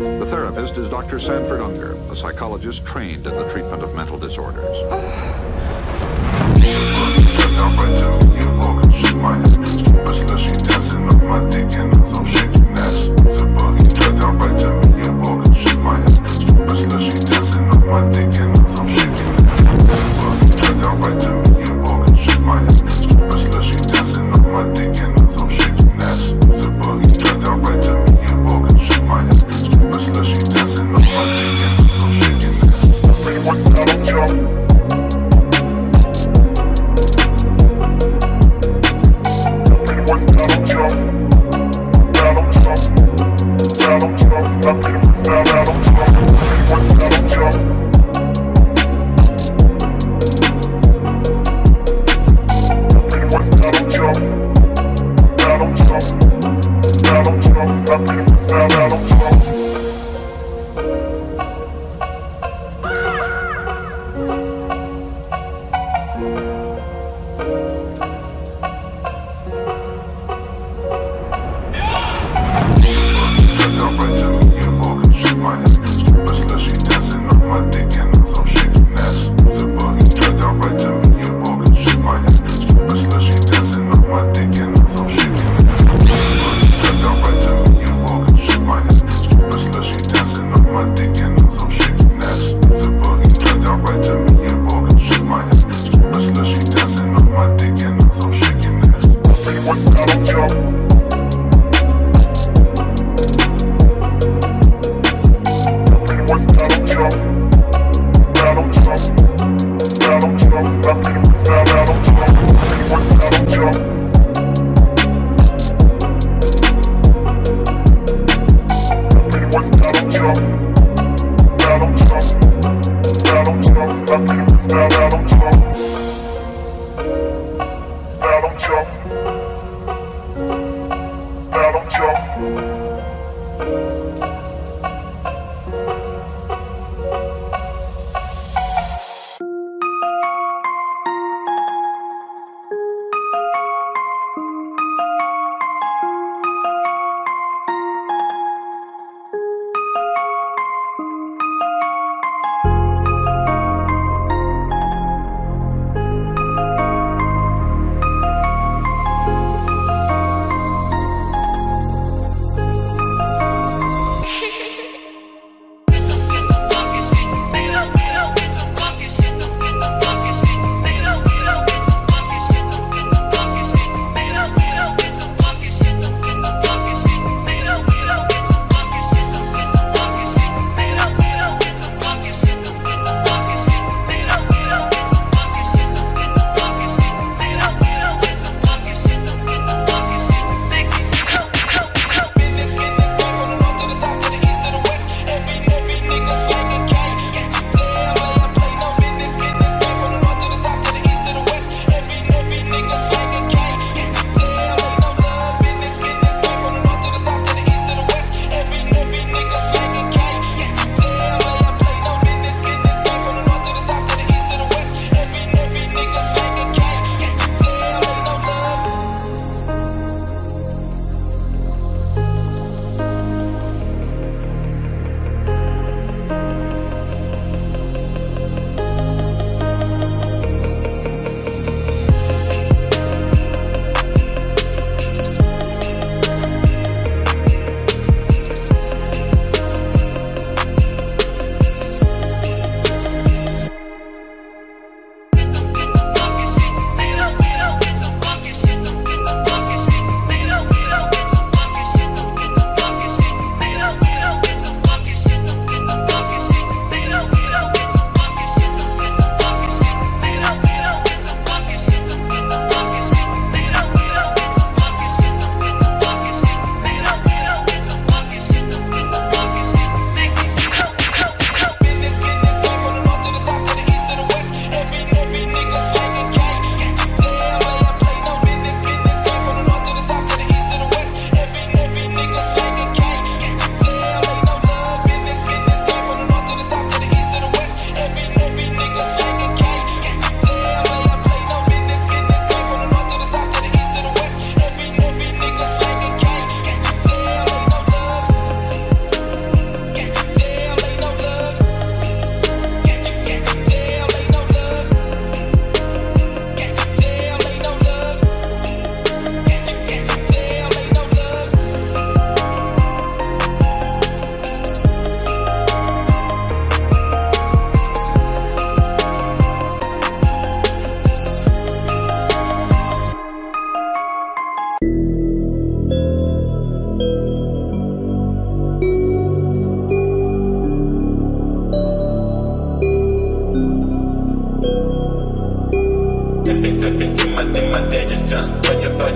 The therapist is Dr. Sanford Unger, a psychologist trained in the treatment of mental disorders.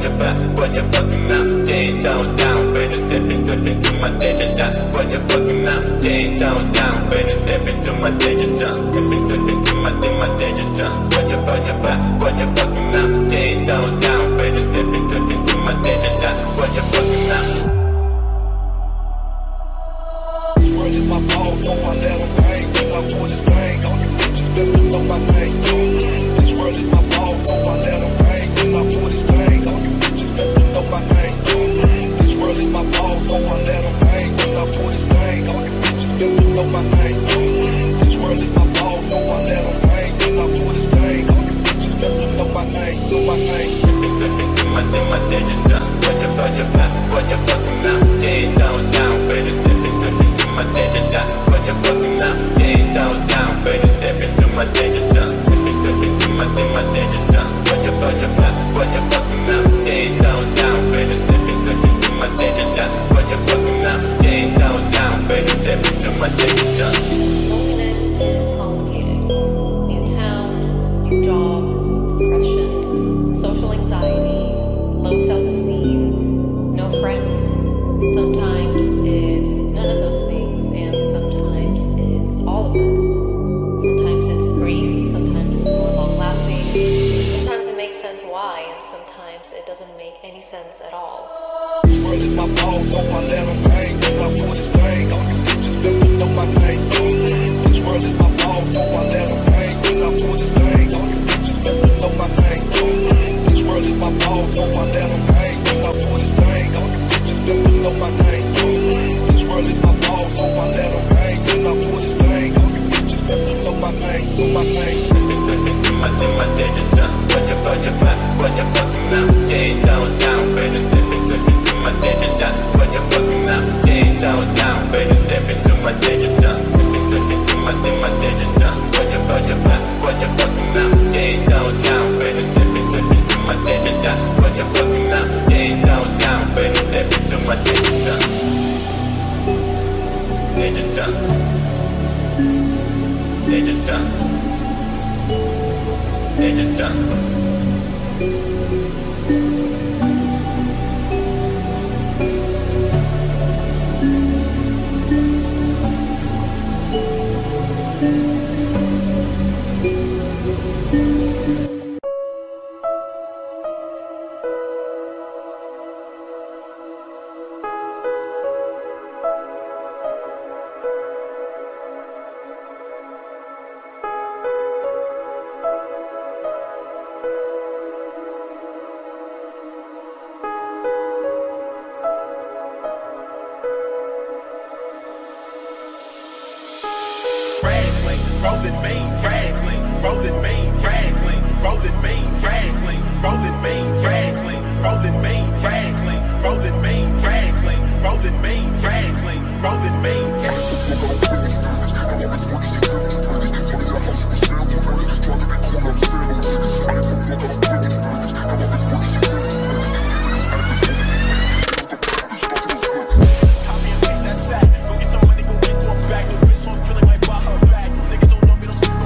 when you're fucking up, chain down, better step into my danger zone. When you're fucking up, chain down, better step into my danger zone. Step into my danger zone. When you're fucking up, chain down, better step into my danger zone. When you're fucking up, running my balls on my level bang, do I want this thing on the bitches that's below my name? Bitch, running my balls on my level bang, do I want this thing on the bitches that's below my name? Bitch, running my balls on my level bang, do I want this thing on the bitches that's below my name? Bitch, running my balls on my level bang, do I want this thing on the bitches that's below my name? Do my name? My danger zone, when you're fucking up, chain down, better step into my danger zone. When you're fucking up, chain down, better step into my danger zone. Step into my danger zone. When you're fucking up, chain down, better step into my danger zone. When you're fucking up, chain down, better step into my danger zone. Sense at all. Running my balls on my level bang, do I want this thing on the bitches that's below my name? Bitch, running my balls on my level bang, do I want this thing on the bitches that's below my name? Bitch, running my balls on my level bang, do I want this thing on the bitches that's below my name? Bitch, running my balls on my level bang, do I want this thing on the bitches that's below my name? Do my name. My danger zone, when you're fucking up, chain down, better step into my danger zone. When you're fucking up, chain down, better step into my danger zone. Step into my danger zone. When you're fucking up, chain down, better step into my danger zone. When you're fucking up, chain down, better step into my danger zone. Danger zone. Danger zone. Danger zone. Back, no bitch, so I'm feeling like Baja back. Niggas don't know me, don't speak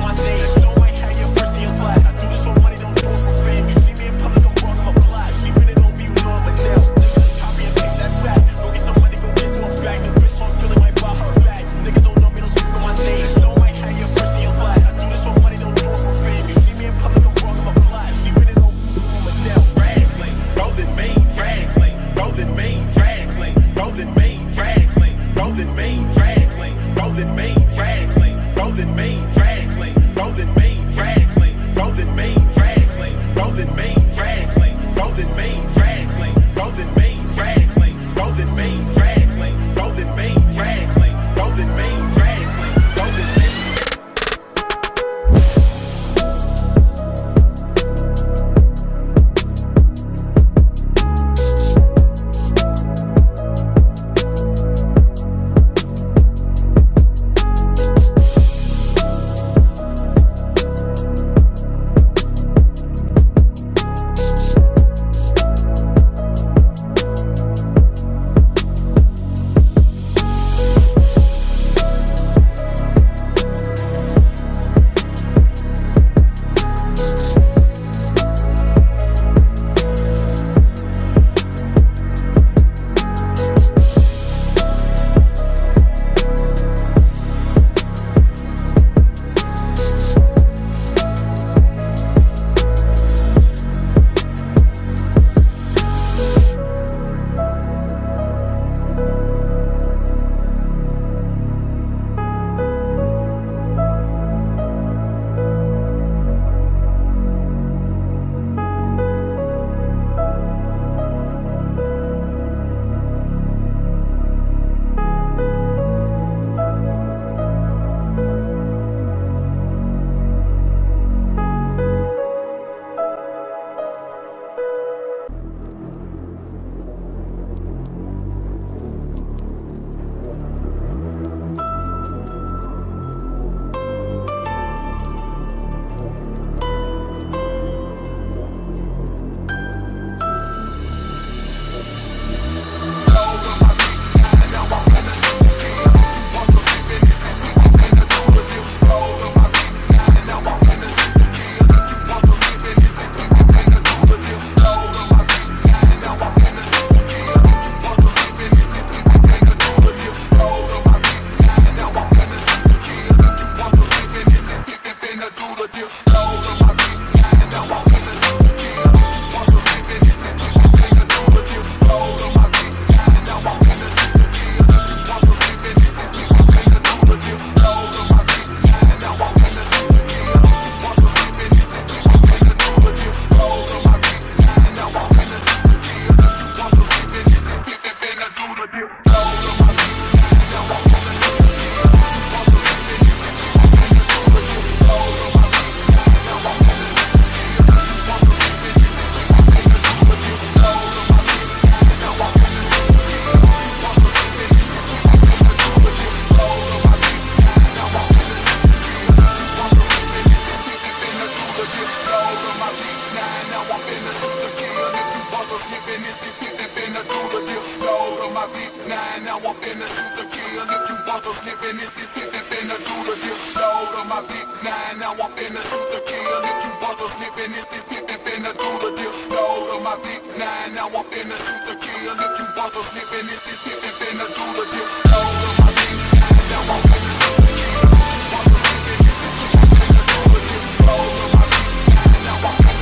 this shit that finna do to this load on my big nine. Now I'm finna shoot the kill if you buckle slippin'. It's this shit that finna do to this load on my big nine. Now I'm finna shoot the kill if you buckle slippin'. It's this shit that finna do to this load on my big nine. Now I'm finna shoot the kill if you buckle slippin'. It's this shit that finna do to this load on my big nine. Now I'm finna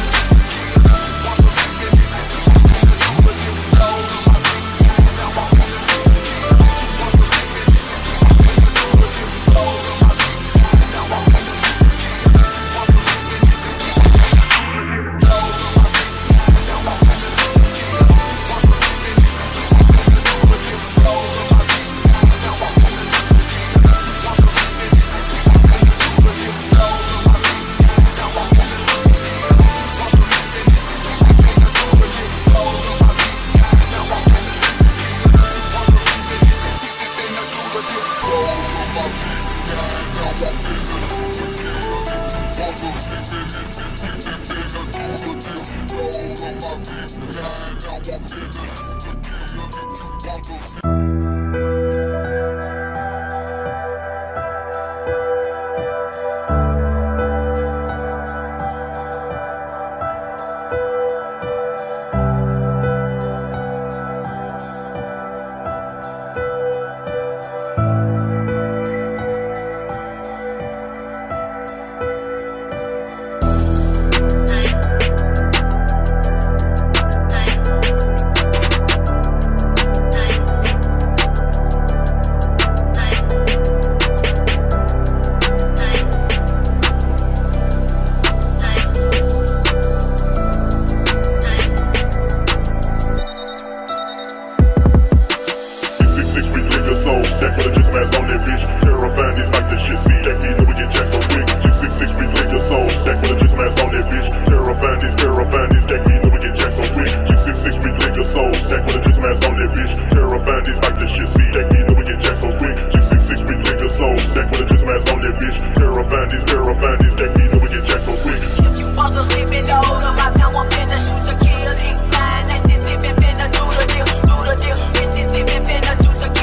shoot the kill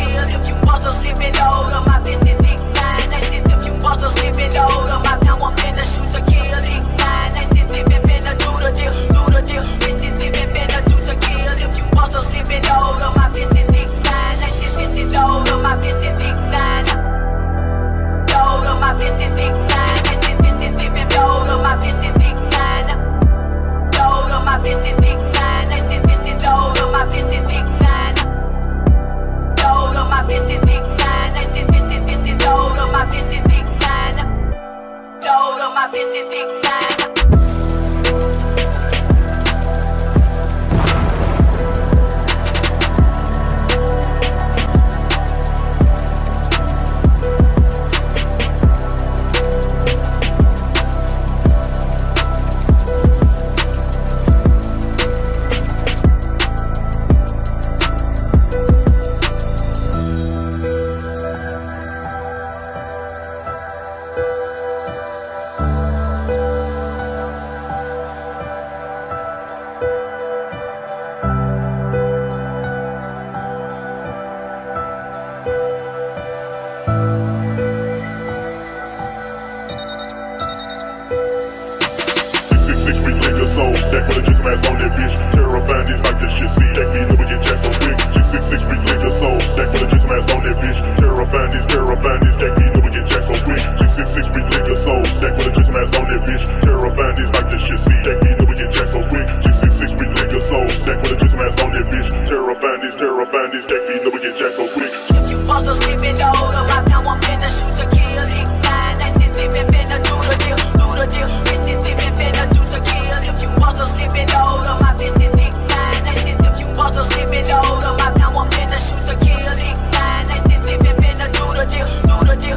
if you buckle slippin'. It's this shit that finna do to this load on my big nine. Now I'm finna shoot the kill if you buckle slippin'. Do the deal.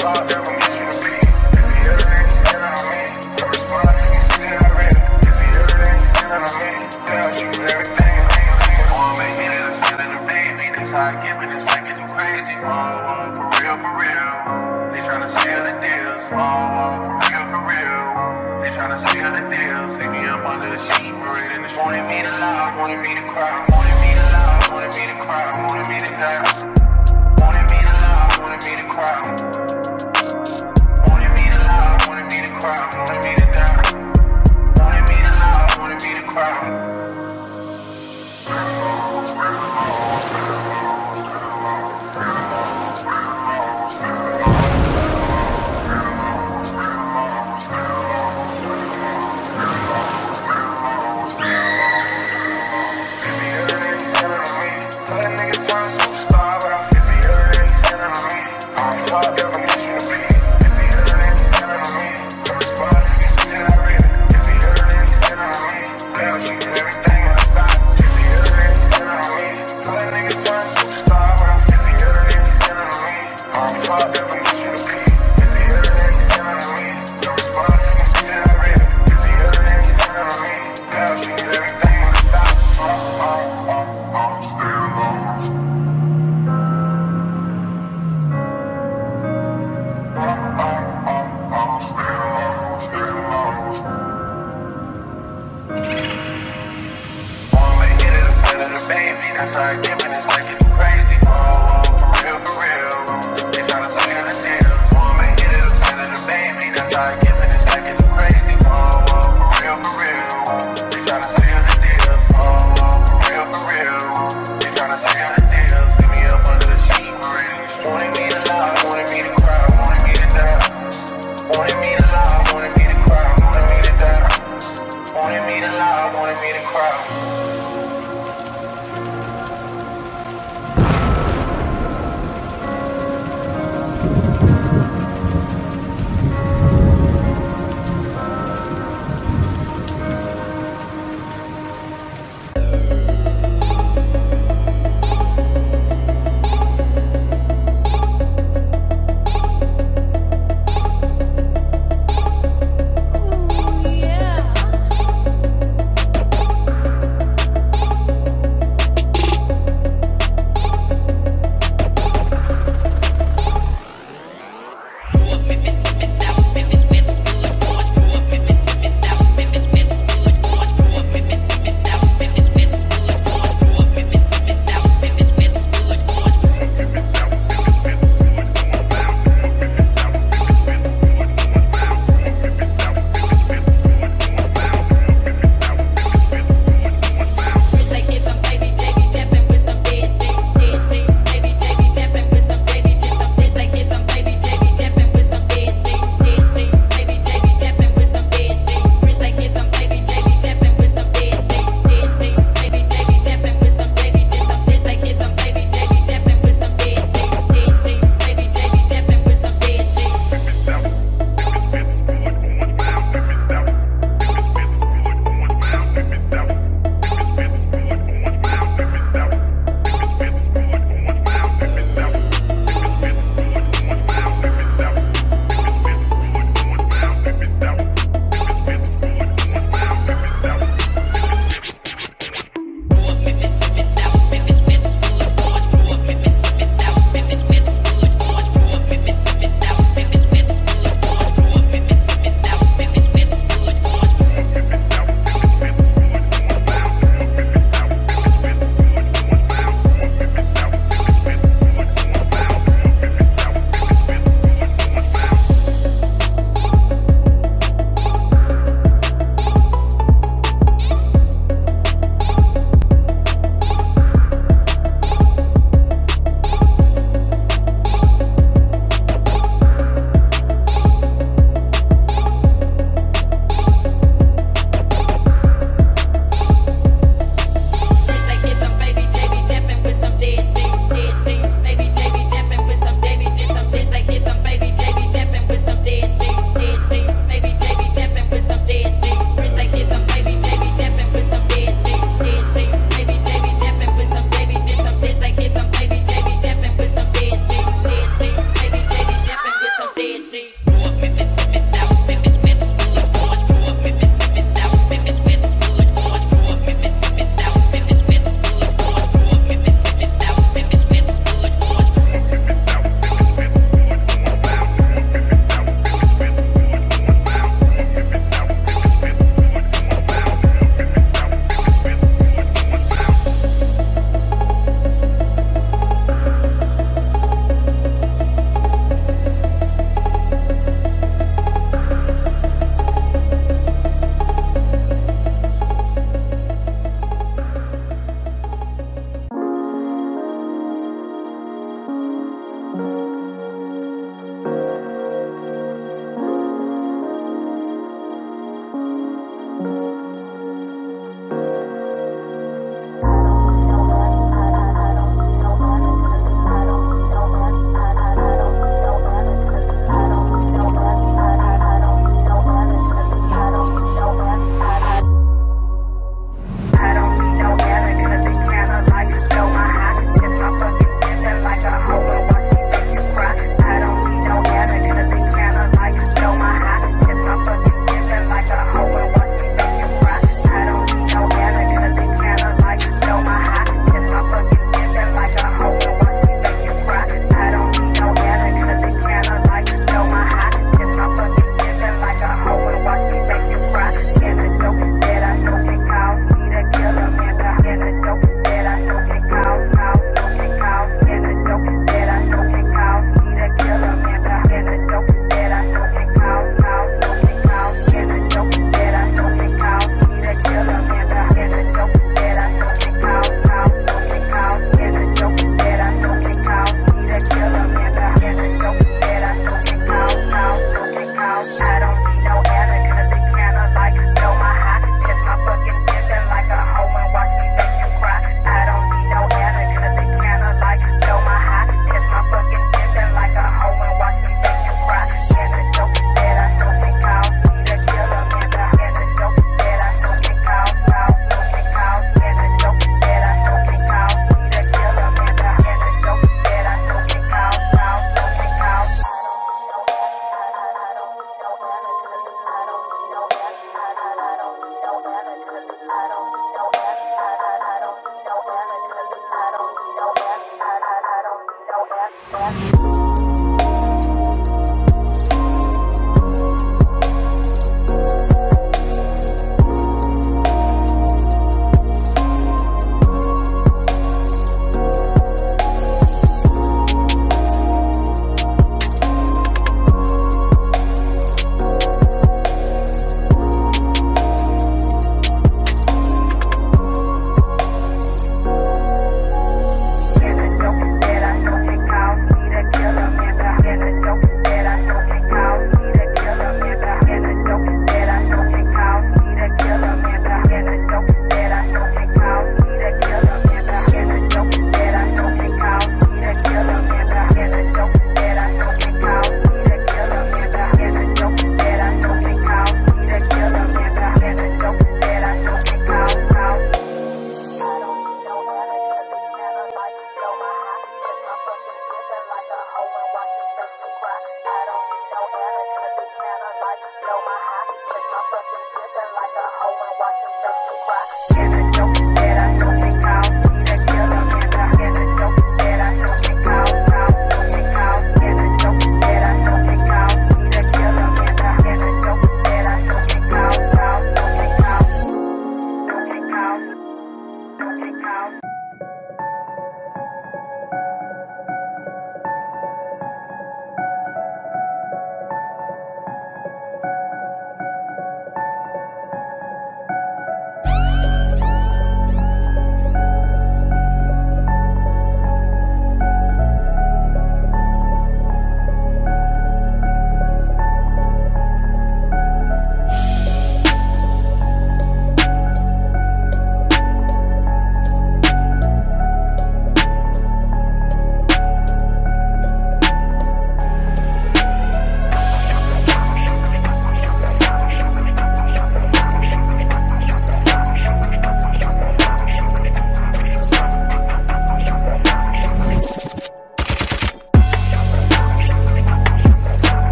Nigga turn superstar.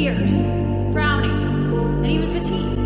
tears, frowning, and even fatigue.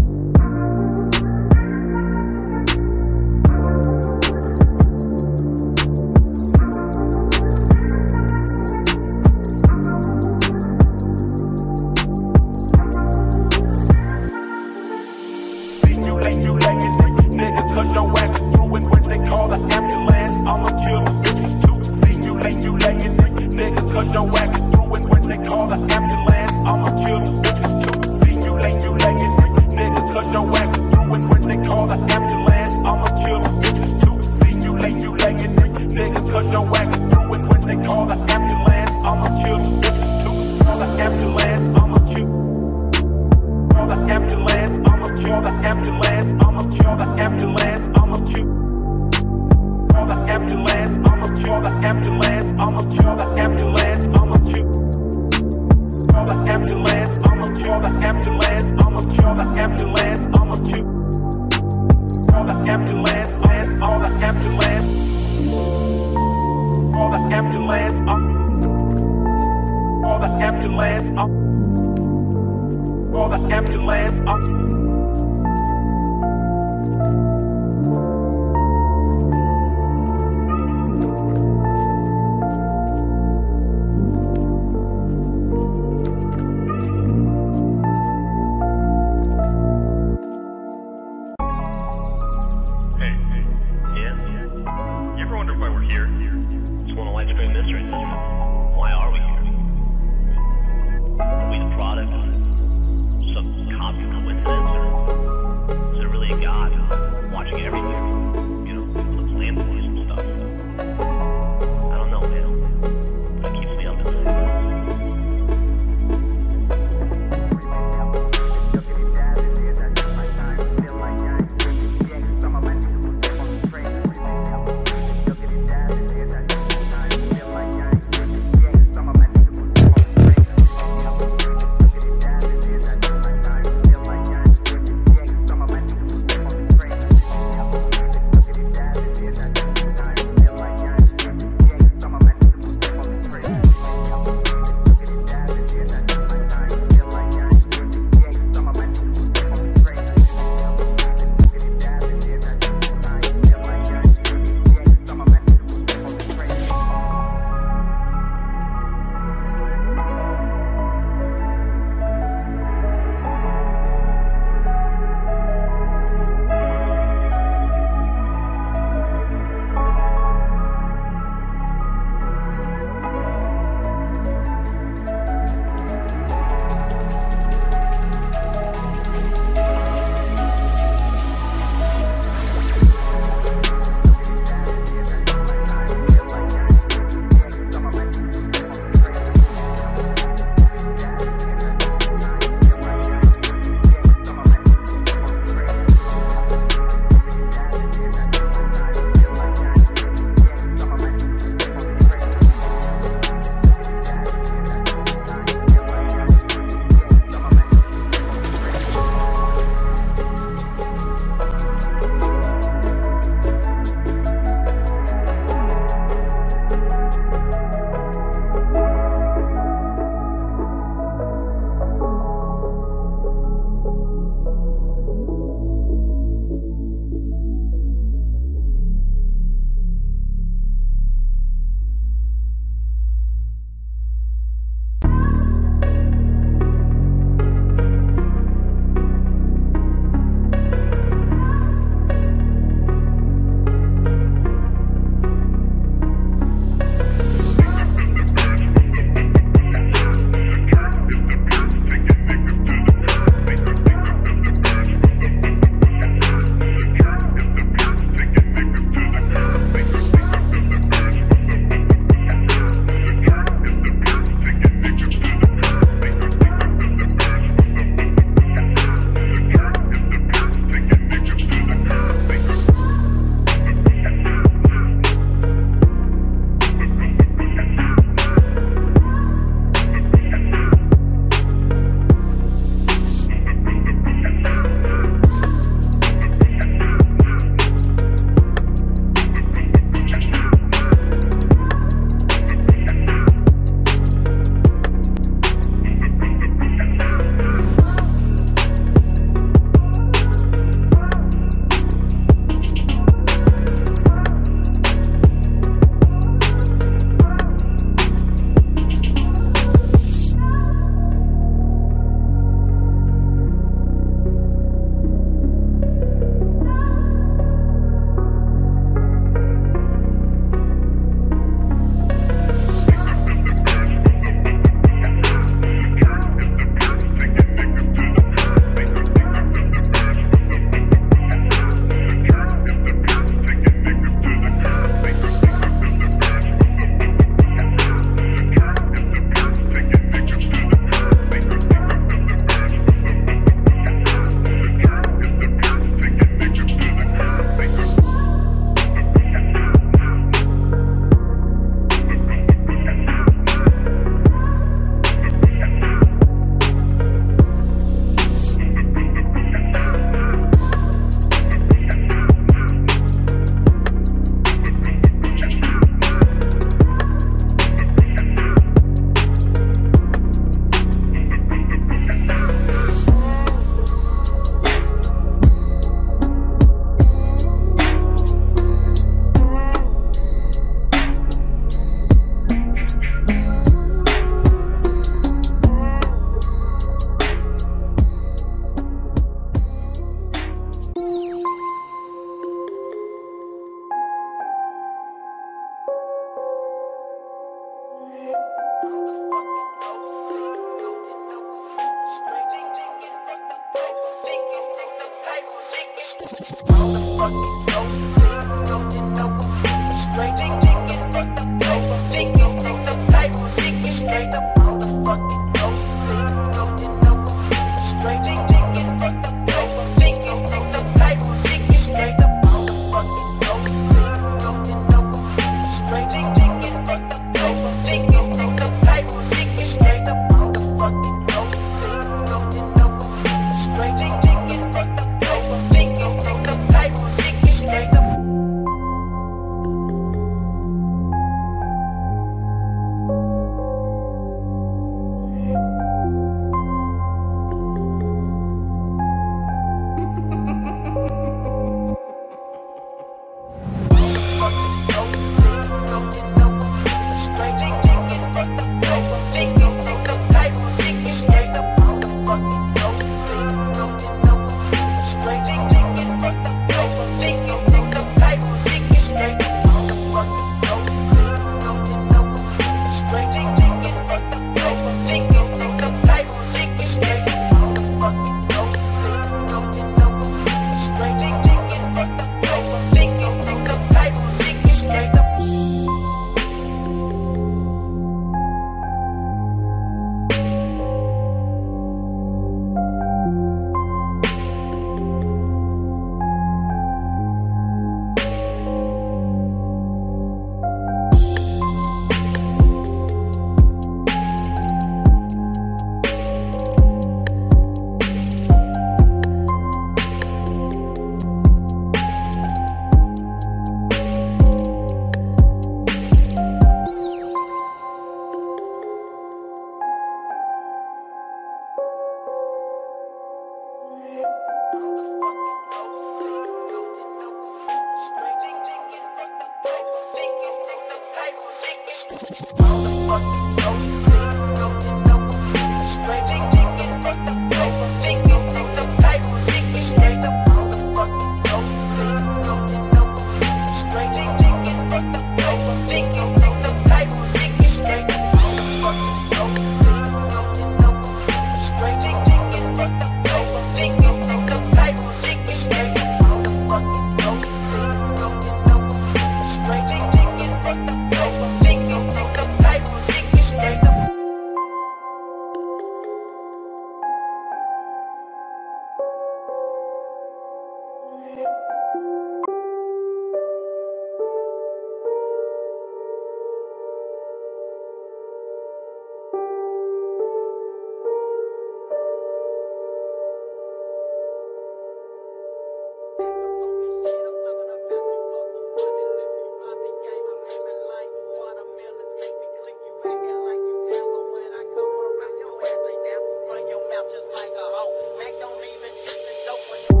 Just like a hoe, Mac don't even shit the dope.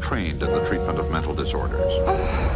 Trained in the treatment of mental disorders. Right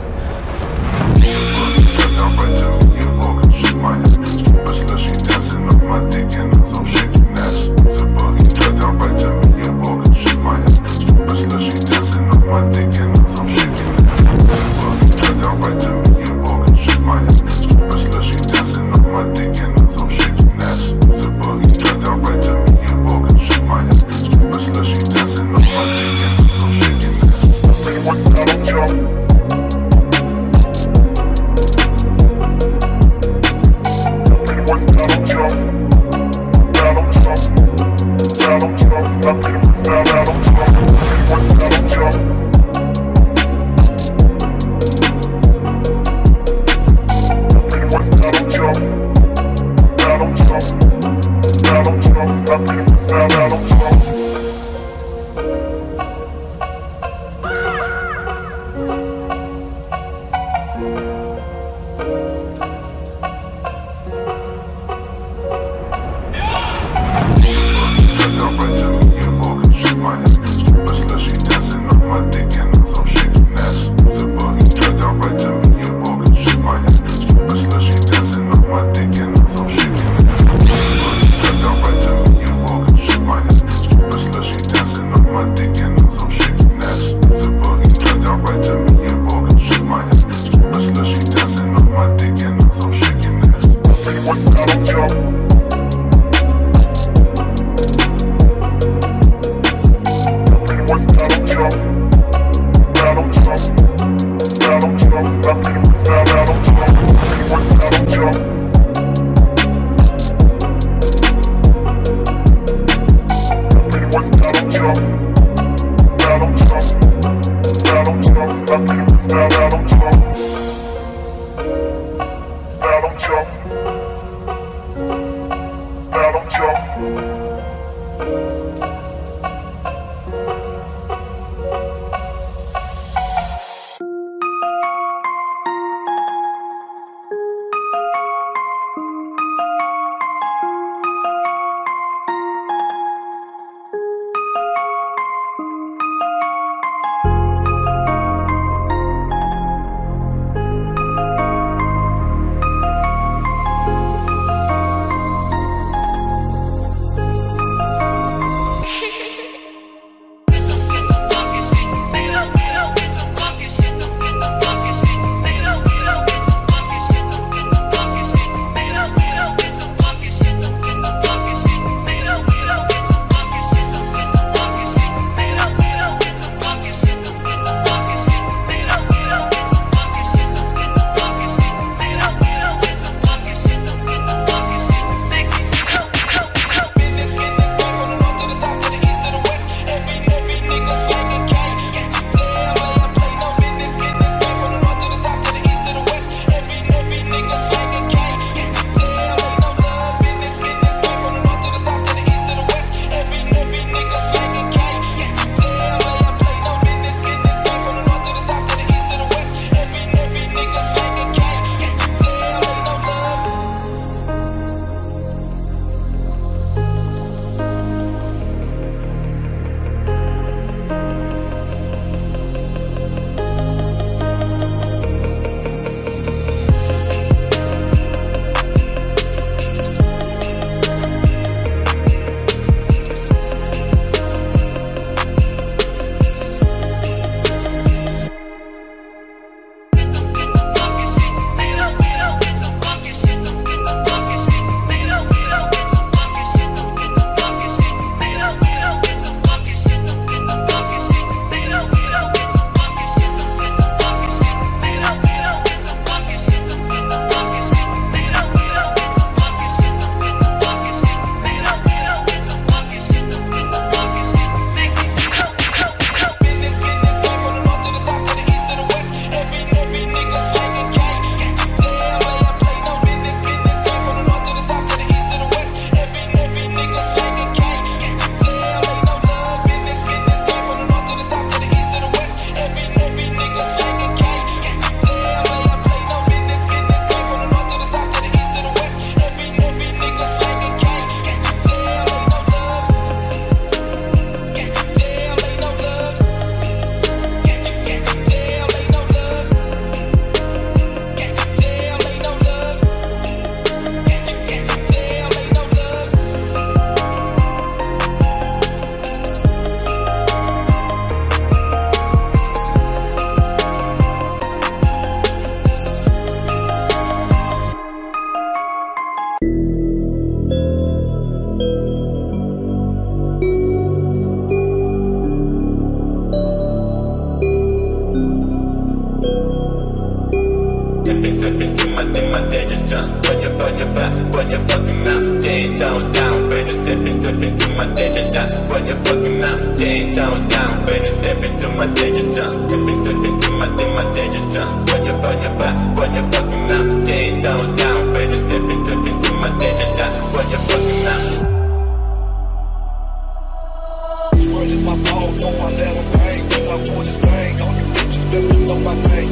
to me, When your fucking mouth, ten toes down, better step into my danger zone. When your fucking mouth, ten toes down, better step into my danger zone. Step into my danger zone. When your fucking mouth, ten toes down, better step into my danger zone. When your fucking mouth, squirting my balls on my level, bang, when I pull this thing on you bitches, best to know my name.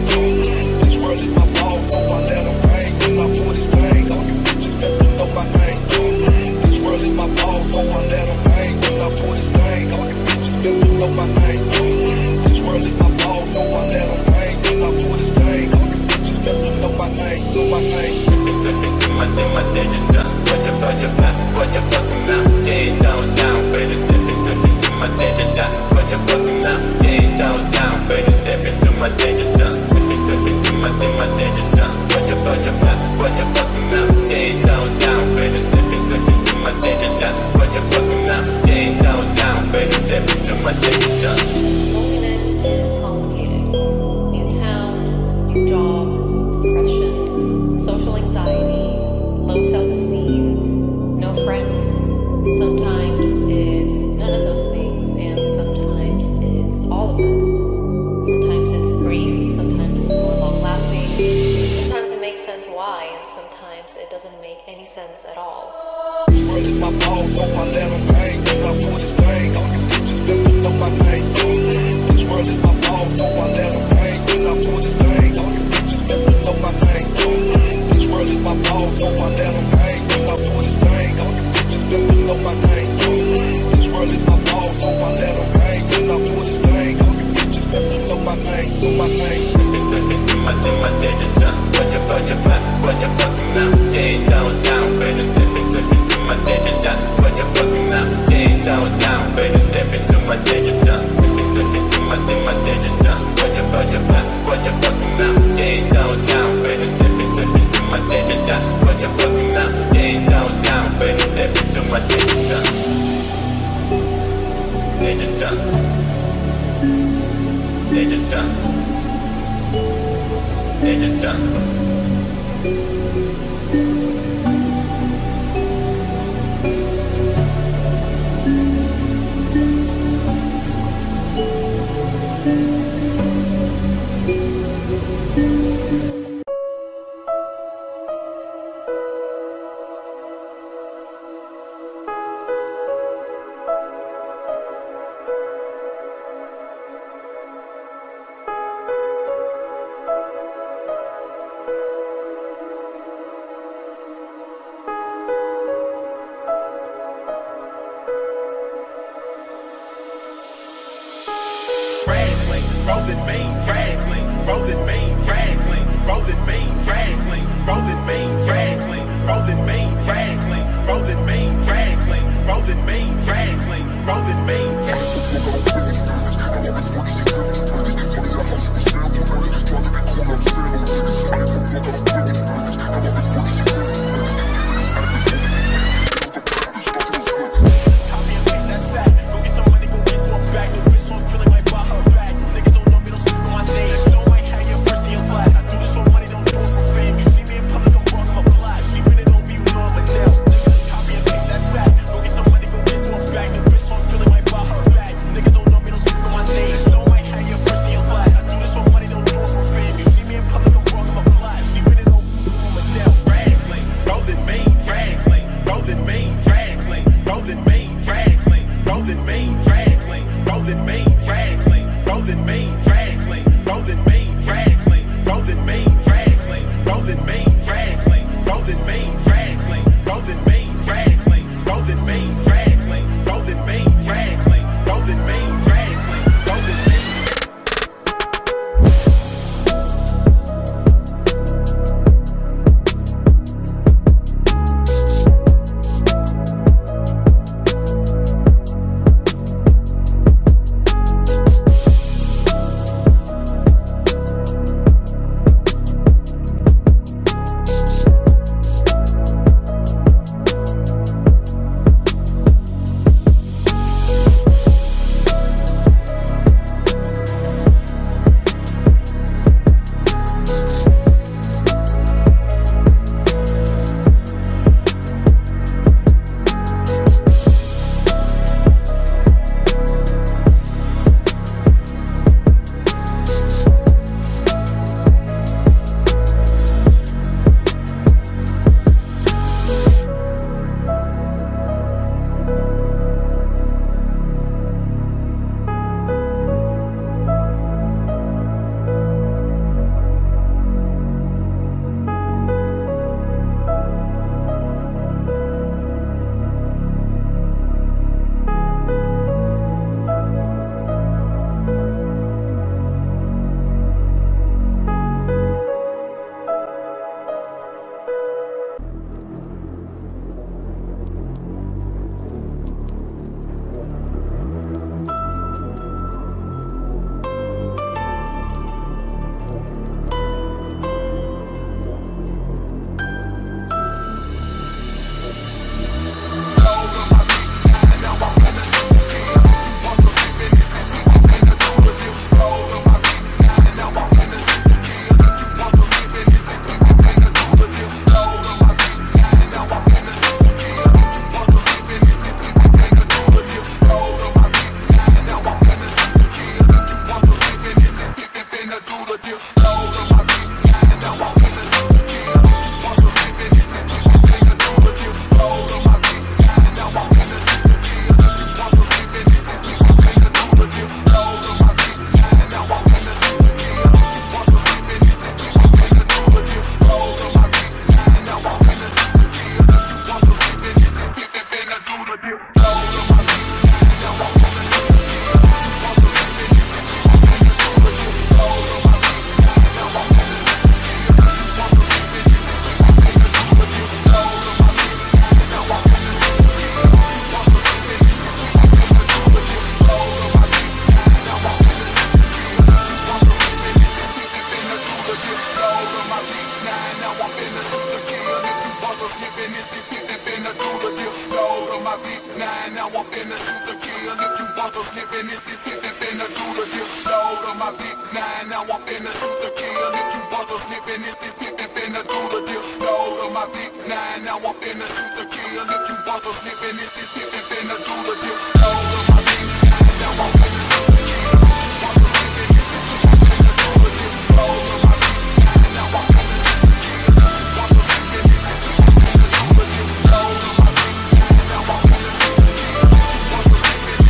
the key, and if you bump or slip and it's slipping, then I do the dip. Load on my big nine, now I'm finna shoot the key, and if you bump or slip and it's slipping, then I do the dip. Load on my big nine, now I'm finna shoot the key, and if you bump or slip and it's slipping, then I do the dip. Load on my big nine, now I'm finna shoot the key, and if you bump or slip and it's slipping, then I do the dip. Load on my big nine, now I'm finna shoot the key, and if you bump or slip and it's slipping, then I do the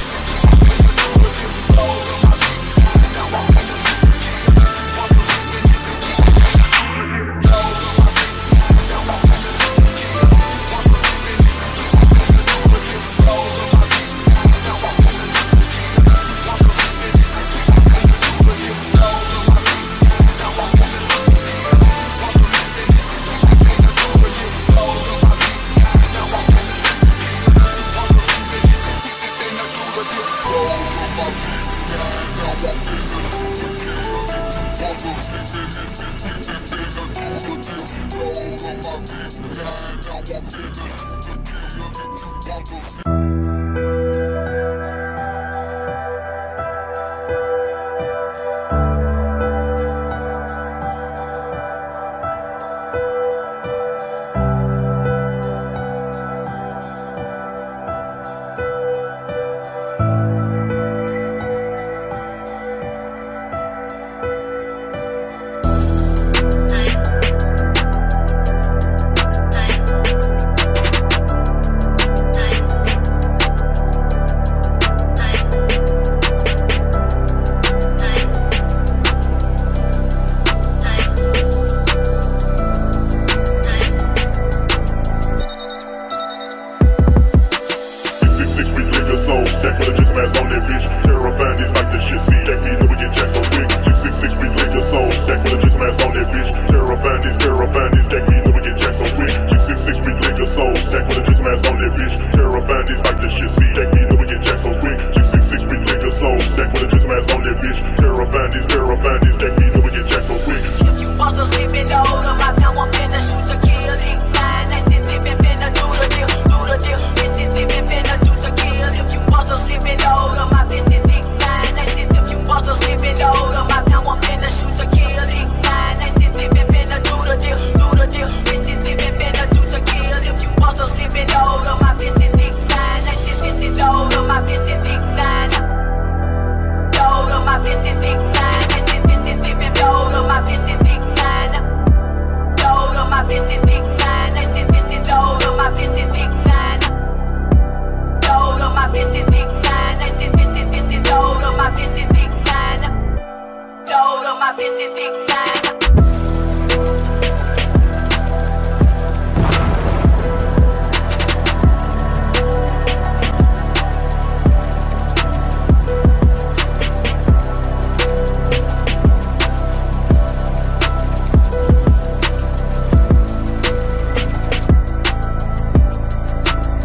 dip. Load on my big nine, now I'm finna shoot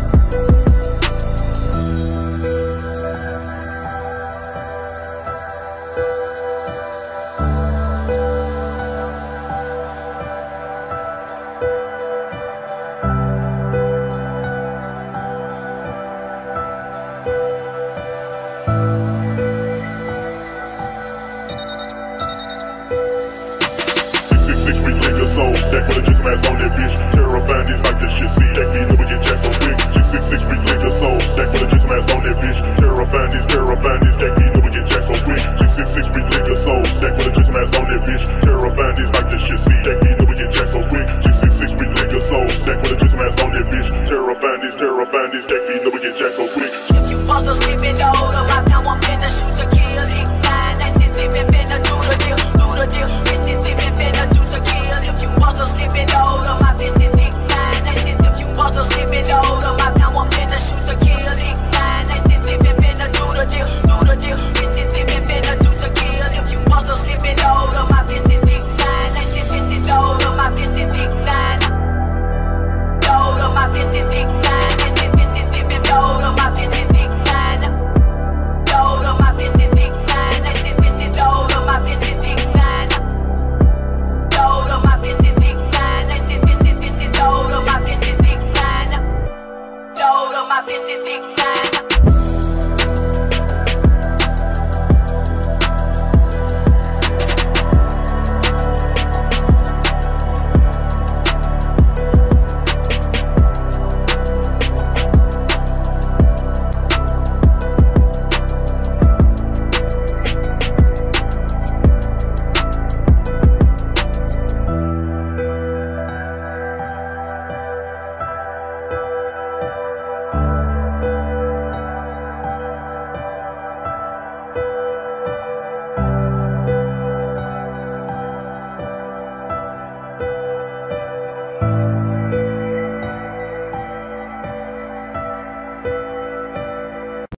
the key. Bandits, terror bandits, take me, no we get jacked so quick. You also sleeping, dog.